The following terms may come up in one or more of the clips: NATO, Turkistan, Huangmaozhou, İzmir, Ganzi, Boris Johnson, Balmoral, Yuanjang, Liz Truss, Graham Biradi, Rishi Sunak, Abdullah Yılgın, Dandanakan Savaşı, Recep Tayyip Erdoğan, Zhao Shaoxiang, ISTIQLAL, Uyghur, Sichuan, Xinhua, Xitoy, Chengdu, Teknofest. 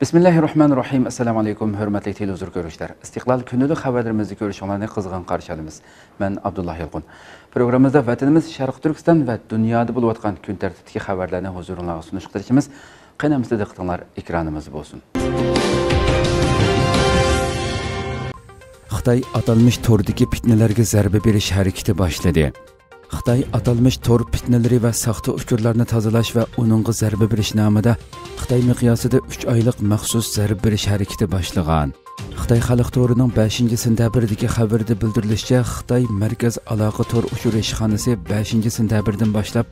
Bismillahirrahmanirrahim. Assalamu alaikum. Hürmetli televizyon görüşler. İstiklal günlük haberlerimizi görüşenlerine kızgın karşılayız. Ben Abdullah Yılgın. Programımızda vatanımız Şarkı Türkistan ve dünyada bulunan gün tertipteki haberlerine huzuruna sunuş kılışımız. Kıynamızda dıktanlar ekranımız olsun. Xitay atalmış tordaki fitnelerge zarbe beriş hareketi başladı. Xitay atalmış tor fitneleri ve saxta uçurlarını tazalash ve onunğa zarbe berish namida Xitay miqyasida 3 aylık maxsus zarbe berish hareketi başlagan. Xitay xalq torining 5-sentabrdagi xabarda bildirilishicha, Xitay Markaz Aloqa Tor Uçur Ishxonasi 5-sentabrdan boshlab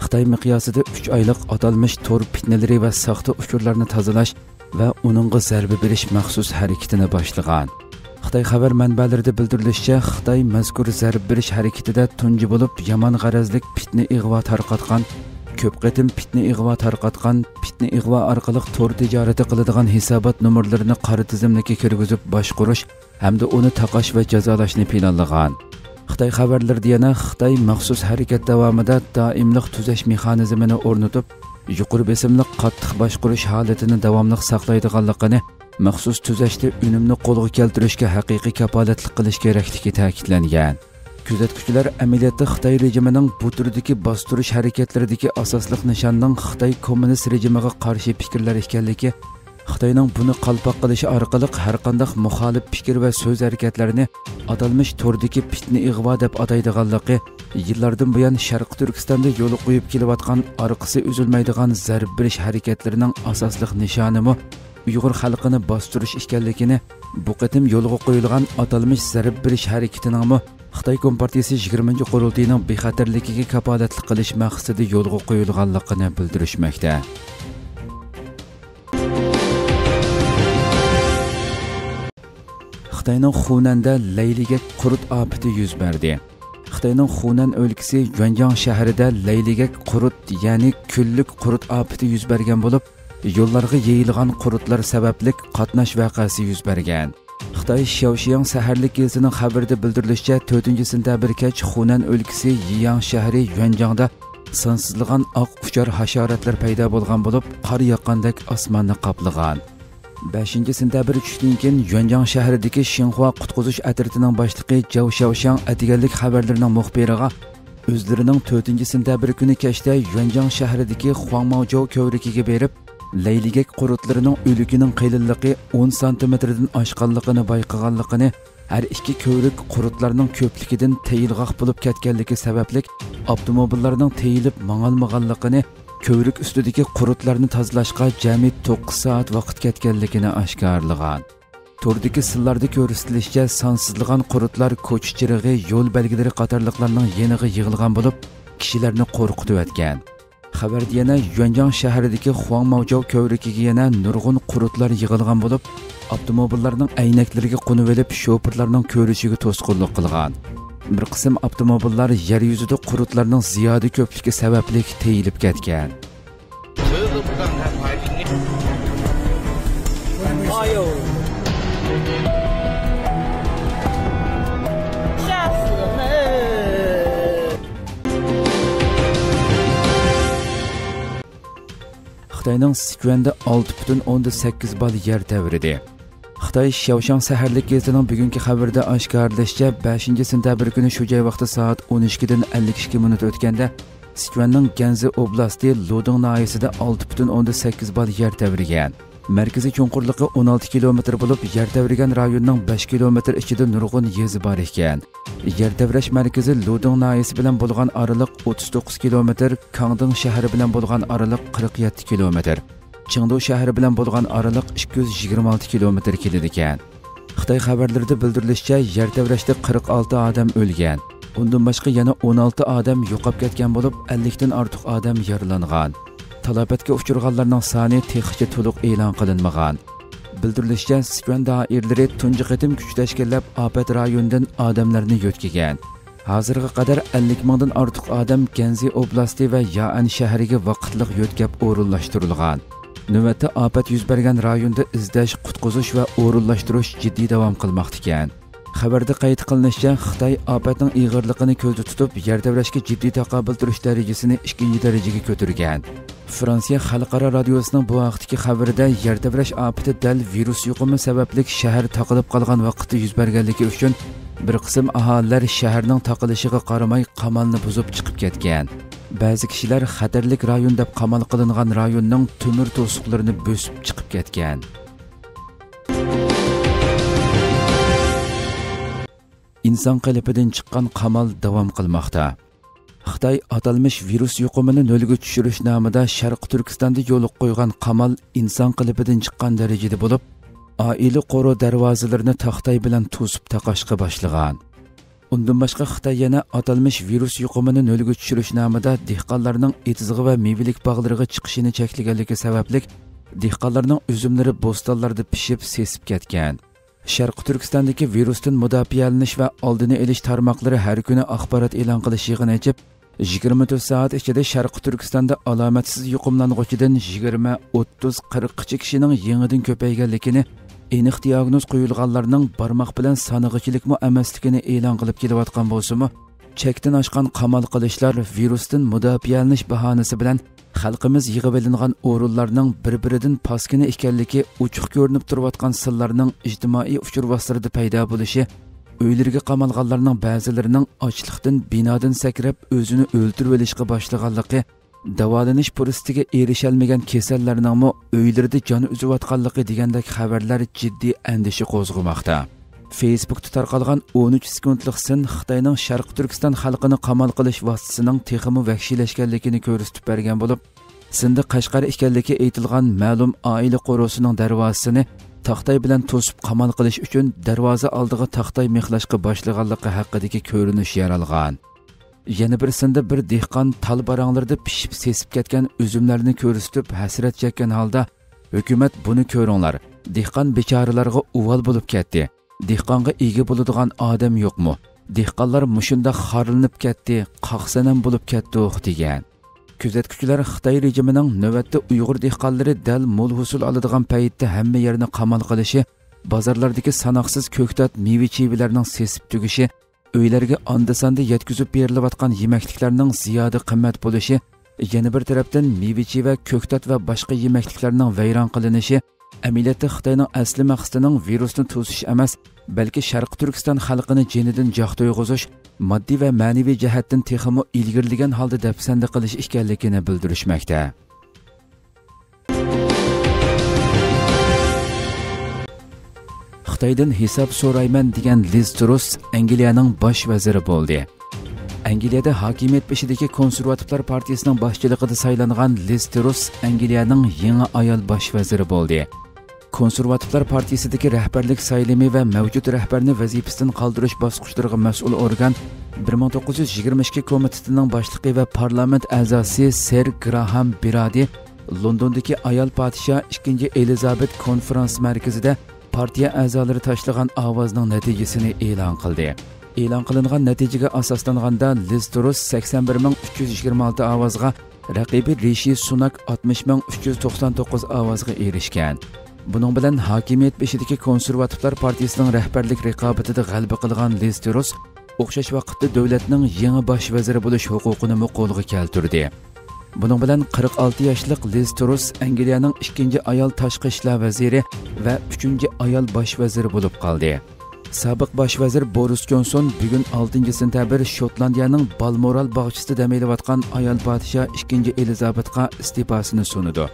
Xitay miqyasida 3 aylık atalmış tor fitneleri ve saxta uçurlarını tazalash ve onunğa zarbe berish maxsus hareketini başlagan. Xitay xabar manbalarida bildirilishicha, Xitay mazkur zarb berish harakatida tunji bo'lib yomon g'arazlik ko'p qatim fitna ig'vo tarqatgan, fitna ig'vo orqali tor tijorati qiladigan hisobot nomerlarini qora tizimlikka kirgizib boshqurish hamda uni taqash va jazolashni planlagan. Xitay xabarlarida yana Xitay maxsus harakat davomida doimliq tuzash mexanizmini o'rnatib, yuqori besimli qattiq boshqurish holatini davomli saqlaydiganligini Məxsus tüzəşdə ünümünü qolğa keltirishga haqiqiy kapolatlik qilish kerakligi ta'kidlangan. Kuzatuvchilar amaliyotda Xitoy rejimining bu turdagi bostirish harakatlaridagi asosliq nishonning Xitoy kommunist rejimiga qarshi fikrlar ekanligi, Xitoyning buni qalpoq qilishi orqali har qanday muxolif fikr va so'z harakatlarini atalmış turdagi fitna ig'vo deb ataydiganligi, yillardan buyon Sharq Turkistonda yo'l qo'yib kelayotgan orqasi uzilmaydigan zarb berish harakatlarining asosliq nishonimi Uyghur xalqini bostirish ekanligini bu qatim yo'lga qo'yilgan atalmış zarb berish harakatining Xitoy Kompartiyasi 20-qurultiyining bexatarligiga kapolatlik qilish maqsadida yo'lga qo'yilganligini bildirishmoqda. Xitoyning Xunanda Layliga qurt apeti yuz berdi. Xitoyning Xunan o'lkasi Yuanjang shahrida Layliga qurt, ya'ni kunlik qurt apeti yuz bergan bo'lib, yollarga yayılğan qurutlar sebeplik qatnaş vaqası yüz bergen. Xitay Shaoxiang saharlik gezisining xabarida bildirilishicha, 4-sentabr kech Xunan o'lkasi Yiyang shahri Yuanjangda sansizligan oq uchar hasharotlar paydo bo'lgan bo'lib, qor yoqqandek osmonni qaplagan. 5-sentabr tushdan keyin Yuanjang shahridagi Xinhua qutquzish atritining boshlig'i Zhao Shaoxiang atiganlik xabarlarining muxbiriga o'zlarining 4-sentabr kuni kechda Yuanjang shahridagi Huangmaozhou ko'vrikiga berib Laylagak qurutlarının ölükünün qeyliliği 10 santimetreden aşqanlığını bayqığanlığını, her iki kövrük qurutlarının köplikidin teyilğaq bulup ketkenligi sebeplik, avtomobillarının teyilip mağalmağanlığını, kövrük üstüdeki qurutlarını tazlaşqa cemi 9 saat vaqt ketkenligini aşqarlıgan. Turdaki sıllarda körüstilişçe sansızlıgan qurutlar koççirigi, yol belgileri qatarlıqlarının yeniği yığılgan bulup, kişilerini qorqutu etken. Xabarda yana Yuanjang shahridagi Huangmaozhou ko'vrikiga yana nurg'un qurutlar yig'ilgan bo'lib, avtomobillarning aynaklariga qo'nib olib, shoferlarning ko'rishiga to'sqinlik qilgan. Bir qism avtomobillar yer yuzida qurutlarning ziyodi ko'pligi sababli teyilib ketgan. Xitoyning Sichuanda 6,8 bal yer tevridi. Xitoy Shaoxiang saharlik gezisining bugungi xabarida oshkorlashicha, 5-sentabr kuni shu joy vaqti soat 13:52 o'tganda Sichuanning Ganzi oblasti Lodong nahiyasida 6,8 bal yer tevrigan. Markaziy cho'nqurligi 16 kilometr bo'lib, yer tevrigan rayonning 5 kilometr ichida nurg'un yezi bor ekan. Yer tevrash markazi Lodong nahiyasi bilan bo'lgan oraliq 39 kilometr, Kangdong shahri bilan bo'lgan oraliq 47 kilometr, Chengdu shahri bilan bo'lgan oraliq 226 kilometr keladi ekan. Xitoy xabarlarida bildirilishicha, yer tevrashda 46 odam o'lgan, undan boshqa yana 16 odam yo'qolib ketgan bo'lib, 50 dan ortiq odam yaralangan. Talabetga uçurganlarning soni texnik to'liq e'lon qilinmagan. Bildirilishicha, Sichuan doiralari tunji qatim kuch tashkillab APET rayonidan odamlarni yo'tkagan. Hozirga qadar 50 mingdan ortiq odam Ganzi oblasti va Ya'an shahriga vaqtliq yo'tkab o'rinlashtirilgan. Navbatda APET yuz bergan rayonda izlash, qutquzish va o'rinlashtirish jiddiy davom qilmoqda ekan. Xabarda qayd qilinishicha, Xitoy APETning ig'irligini ko'zda tutib, yer tevrashga jiddiy taqobil turish darajasini 2-darajaga ko'targan. Fransiya Xalqaro Radiosu'nun bu vaqtdagi xabarida yerda birish APET'da virus yuqumi sababli shahar taqilib qolgan vaqtda yuz berganligi uchun bir qism aholilar shaharning taqilishiga qaramay qamalni buzib chiqib ketgan. Ba'zi kishilar xatarlik rayon deb qamal qilingan rayonning temir to'siqlarini bosib chiqib ketgan. İnsan qalipidan chiqqan qamal davom qilmoqda. Xitoy atalmış virus yuqumini nölgə düşürüş namida Şərq Türkistanda yol qoyğan qamal insan qilipidan chiqqan dərəcədə olub, ailə qoru darvazalarını taxtay bilan to'sib taqashqa başlanğan. Undan başqa Xitoy yana atalmış virus yuqumini nölgə düşürüş namida dehqonlarning etizig'i va mevilik bog'lariga chiqishini cheklaganligi sababli dehqonlarning üzümləri bostonlarda pişib sesib ketgan. Şərq Türkistandakı virusdan müdafiəliniş və aldını eliş tarmaqları hər günü axbarat elan qilish yığını açıb 24 saat içinde Şərq Türkistanda alamatsız yuqumlanğıçıdan 20-30-40 kişinin yenidən köpəygənligini, aniq diaqnoz qoyulğanlarının barmaq bilan sanığıçılıqmı əməsligini elan qılıb kelivatqan bolsunmu, çəkdən aşqan qamal qilishlar virusdan müdafiəliniş bahanəsi bilan xalqimiz yig'ib olingan o'rinlarning bir-biridan paskina ekanligi uchuq ko'rinib turayotgan sillarning ijtimoiy uchurvoslarida paydo bo'lishi, uylarga qamalganlarning ba'zilarining ochlikdan binodan sakrab o'zini o'ldirib olishga boshlaganligi, davolanish fursatiga erishalmagan kasallarning uylarida joni uzayotganligi degandek xabarlar jiddiy andishi qo'zg'amoqda. Facebook'da tarqalgan 13 sekundlik sin Xitoyning Sharq Turkiston xalqini qamal qilish vositasining texmi vahshiylashganligini ko'rsatib bergan bo'lib, sinda Qashqar ekanligi aytilgan ma'lum oila qo'rusining darvozasini taxtay bilan to'sib qamal qilish uchun darvoza oldiga taxtay mexlashga boshlaganligi haqidagi ko'rinish yaralgan. Yana bir sinda bir dehqon tal baranglarda pishib sesib ketgan üzümlerini ko'rsatib hasrat chekkan holda, hukumat buni ko'ringlar, dehqon bechoralarga uval bo'lib ketdi. Dehqonga ega bo'ladigan odam yo'qmi? Dehqonlar mushunda xorilib ketdi, qoqsanam bo'lib ketdi degan. Kuzatuvchilar Xitoy rejimining navbatda Uyg'ur dehqonlari dal mo'l husul oladigan paytda hamma yerni qamal qilishi, bozorlardagi sanoqsiz ko'ktat meva-chevalarning sesib tugishi, uylarga onda-sonda yetkazib berilayotgan yemakliklarning ziyoda qimmat bo'lishi, yana bir tarafdan meva-cheva, ko'ktat va boshqa yemakliklarning vayron qilinishi Əməliyyatda Xitoyning asli maqsadining virusni to'sish emas, balki Sharq Turkiston xalqini jenidan jo'xtoyg'izish, moddiy va ma'naviy jihatdan texmo ilgirlagan holda dafsanda qilish ekanligini bildirishmoqda. Xitoydan hisob so'rayman degan Liz Truss Angliyaning bosh vaziri bo'ldi. Angliyada hakimiyet peşideki Konservatiflar Partiyasının başçılıqıda saylanğan Liz Truss Angliyaning yeni ayol baş vaziri bo'ldi. Konservatiflar Partiyasidagi rəhbərlik sayılımı və mevcut rəhbərini vəzifəsindən qaldırış basqıçlarına məsul orqan 1922 komitetinin başlıqı və parlament əzası Sir Graham Biradi Londondaki ayol padişah 2. Elizabeth konferans mərkəzində partiya əzaları taşlığan avazının nəticəsini elan qıldı. Elan qilingan natijaga asoslanganda Liz Truss 81326 ovozga, raqibi Rishi Sunak 60399 ovozga erishgan. Buning bilan hokimiyat beshidagi Konservativlar partiyasining rahbarlik raqobatida g'alaba qilgan Liz Truss o'xshash vaqtda davlatning yangi bosh vaziri bo'lish huquqini qo'lga keltirdi. Buning bilan 46 yoshli Liz Truss Angliyaning 2-ayol tashqi ishlar vaziri va 3-ayol bosh vaziri bo'lib qoldi. Sabiq bosh vazir Boris Johnson bugun 6-sentabr Shotlandiyaning Balmoral bog'chasida dam olayotgan ayol podshoh 2-Elizabetga iste'fosini sunadi.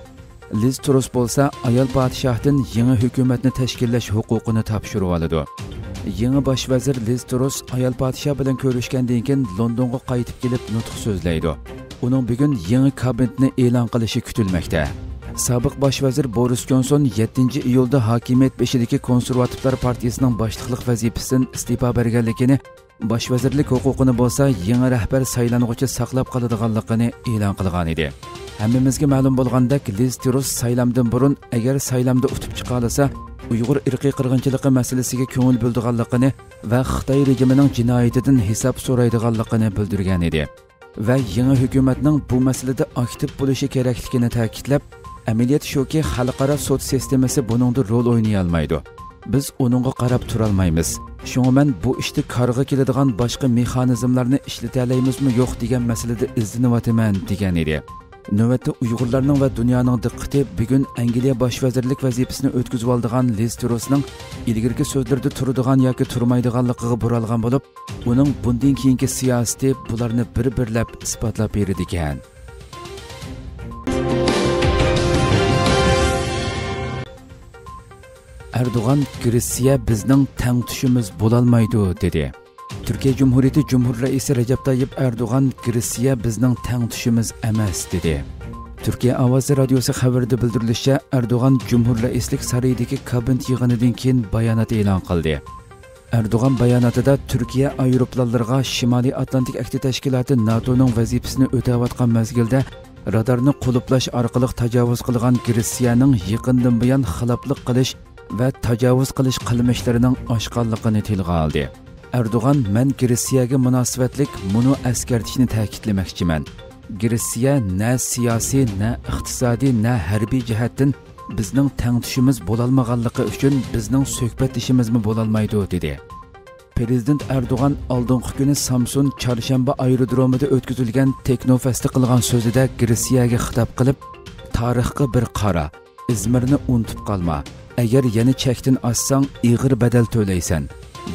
Liz Truss bo'lsa ayol podshohdan yangi hukumatni tashkillash huquqini topshirib oladi. Yangi bosh vazir Liz Truss ayol podshoh bilan ko'rishgandan keyin Londonga qaytib kelib nutq so'zlaydi. Uning bugun yangi kabinetni e'lon qilishi kutilmoqda. Sabiq bosh vazir Boris Johnson 7 iyulda hakimiyet peşideki Konservatiflar Partiyasının başlıqlıq vazifəsini istifa berganligini, bosh vazirlik huquqini bolsa yeni rəhbər saylanğıçı saqlab qaladiganligini elan qılğan idi. Hammamizga ma'lum bolğandak Liz Truss saylamdan burun agar saylamda utib chiqa olsa, Uyğur irqiy qirg'inchiligi masalasiga ko'ngil bo'ldiganligini va Xitoy rejimining jinoyatidan hisob so'raydiganligini bildirgan edi va yeni hukumatning bu masalada aktiv bo'lishi kerakligini ta'kidlab, Ameliyat şoki xalqaro sot sistemasi buningda rol o'ynay olmaydi. Biz uningga qarab tura olmaymiz. Shunga men bu ishni qarg'a keladigan boshqa mexanizmlarni ishlata olamizmi yo'q degan masalada izlanayotman degan edi. Növbette Uygurlarının ve dünyanın dikkati bugün Angliya Başvazirlik vazifesini ötküzüp aldığan Liz Truss'ning ilgirki sözlerde turduğan yoki turmaydiganligiga buralgan bolup, uning bundan keyingi siyosati bularni bir-birlab isbotlab berdi ekan. Erdoğan, Gretsiya bizning tengtuşimiz bo'lolmaydi dedi. Türkiye Cumhuriyeti Cumhurreisi Recep Tayyip Erdoğan, Gretsiya bizning tengtuşimiz emas dedi. Türkiye Ovozi Radiosi xabarida bildirilishicha, Erdoğan Cumhurreislik sarayidagi kabinet yig'inidan keyin bayonot e'lon qildi. Erdoğan bayonotida Türkiye aeroplanlarga Shimoliy Atlantik Ahdi Tashkiloti NATOning vazifasini o'tayotgan mazgilda radarni quluplash orqali tajovuz qilgan Gretsiyaning yaqindan buyon xiloflik qilish ve tajavuz qilish qilmishlarinin oshqonligini tilga oldi. Erdoğan, "Men Gretsiyaga munosabatlik buni eskertishni ta'kidlamoqchiman. Gretsiya na siyasi, na iqtisodiy, na harbiy jihatdan bizning tengtishimiz bo'lolmaganligi uchun bizning suhbatlashishimizmi bo'lolmaydi" dedi. Prezident Erdoğan oldingi kuni Samsun Çarşamba aerodromida o'tkazilgan Teknofestda qilgan so'zida Gretsiyaga xitob qilib, "Tarixga bir qara, İzmirni unutib qolma. Eğer yeni çektin açsan, iğir bedel töyleysen.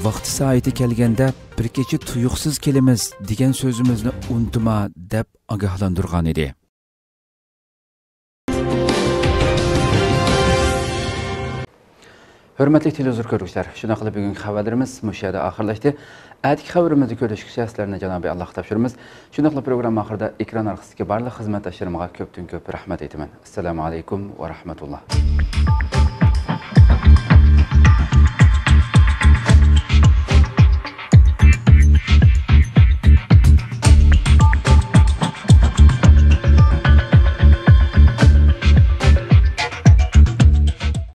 Vakti saati kelgende bir keçi tuyuksuz kelimiz digen sözümüzle unutma" deb agahlandırgan idi. Hürmetli televizor görüşler, şuna kadar bugün haberlerimiz müşahede ahırlaştı. Etki haberimizi görüştük şahslarına Cenab-ı Allah'a tapşırımız. Şuna kadar program ahırda ekran arkasındaki barla hizmet aşırmağa köptün köp rahmet eytimen. Esselamu Aleyküm ve Rahmetullah.